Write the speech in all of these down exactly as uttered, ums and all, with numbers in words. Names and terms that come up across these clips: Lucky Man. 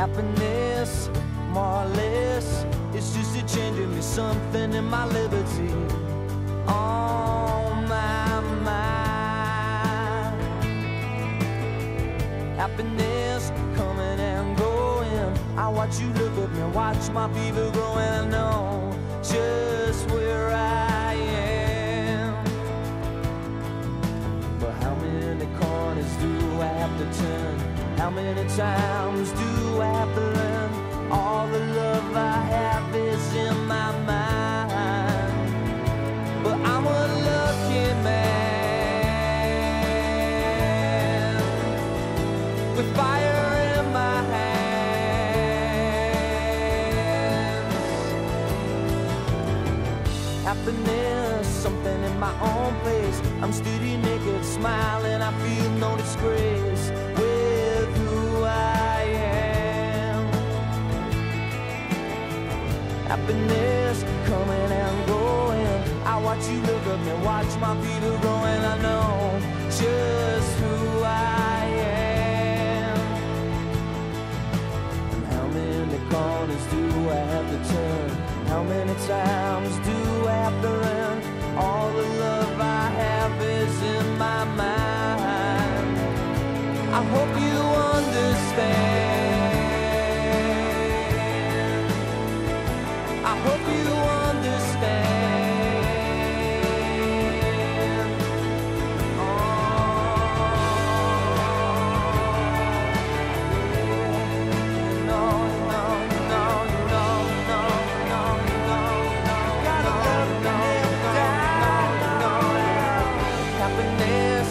happiness, more or less. It's just you changing me something in my liberty. On my mind, happiness coming and going. I watch you look at me, watch my fever grow, and I know just where I am. But how many corners do I have to turn? How many times do I have to learn? All the love I have is in my mind. But I'm a lucky man with fire in my hands. Happiness, something in my own place. I'm steady naked, smiling, I feel no disgrace. Happiness coming and going. I watch you look at me, watch my fever grow, and I know just who I am. And how many corners do I have to turn? How many times do I have to run? All the love I have is in my mind. I hope you understand. I hope you understand. Oh, no, no, no, no, no, no, no, no. Gotta love no, no, no, no. Happiness,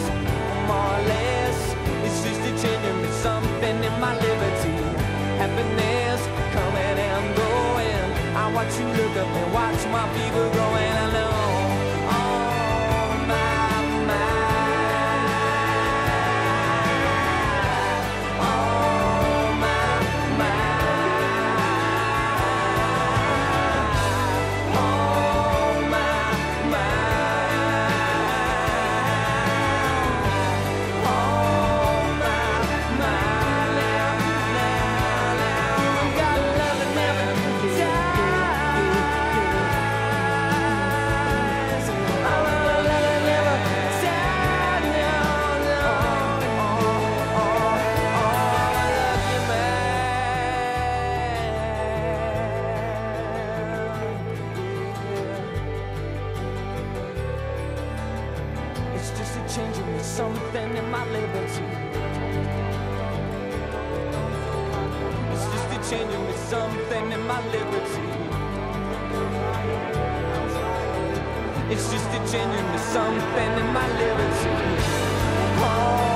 more or less. It's just a change in something in my liberty. Happiness coming and going. I watch you look up and watch my fever grow, and I know on my mind, on my mind, on my mind, on my mind. Gotta love the never die. It's just a change in me, something in my liberty. It's just a change in me, something in my liberty. It's just a change in me, something in my liberty. Oh.